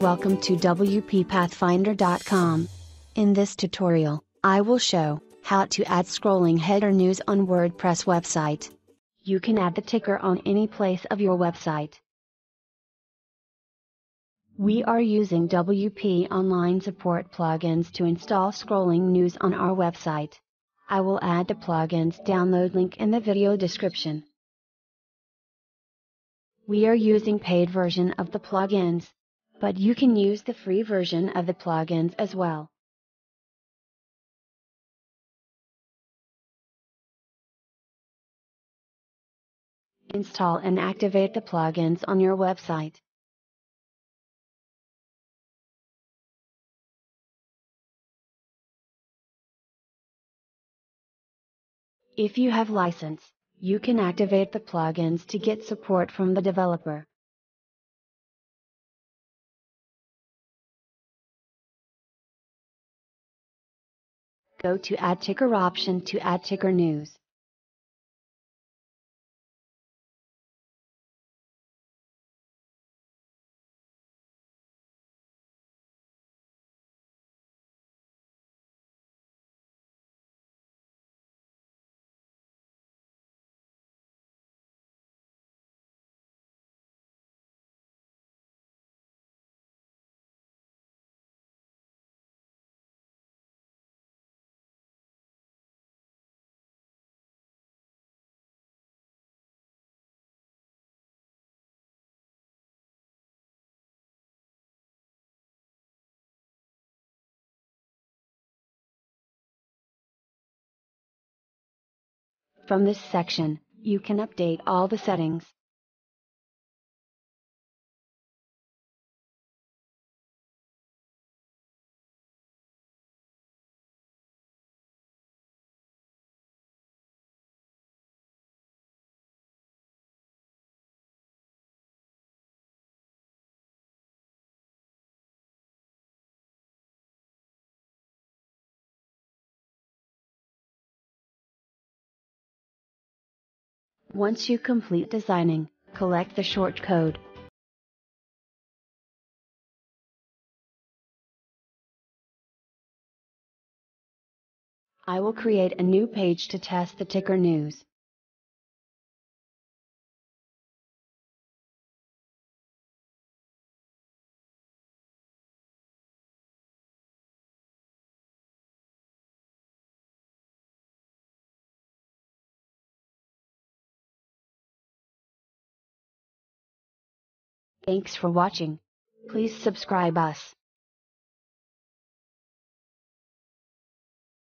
Welcome to wppathfinder.com. In this tutorial, I will show how to add scrolling header news on WordPress website. You can add the ticker on any place of your website. We are using WP Online Support plugins to install scrolling news on our website. I will add the plugins download link in the video description. We are using paid version of the plugins, but you can use the free version of the plugins as well. Install and activate the plugins on your website. If you have license, you can activate the plugins to get support from the developer. Go to Add Ticker option to add ticker news. From this section, you can update all the settings. Once you complete designing, collect the short code. I will create a new page to test the ticker news. Thanks for watching. Please subscribe us.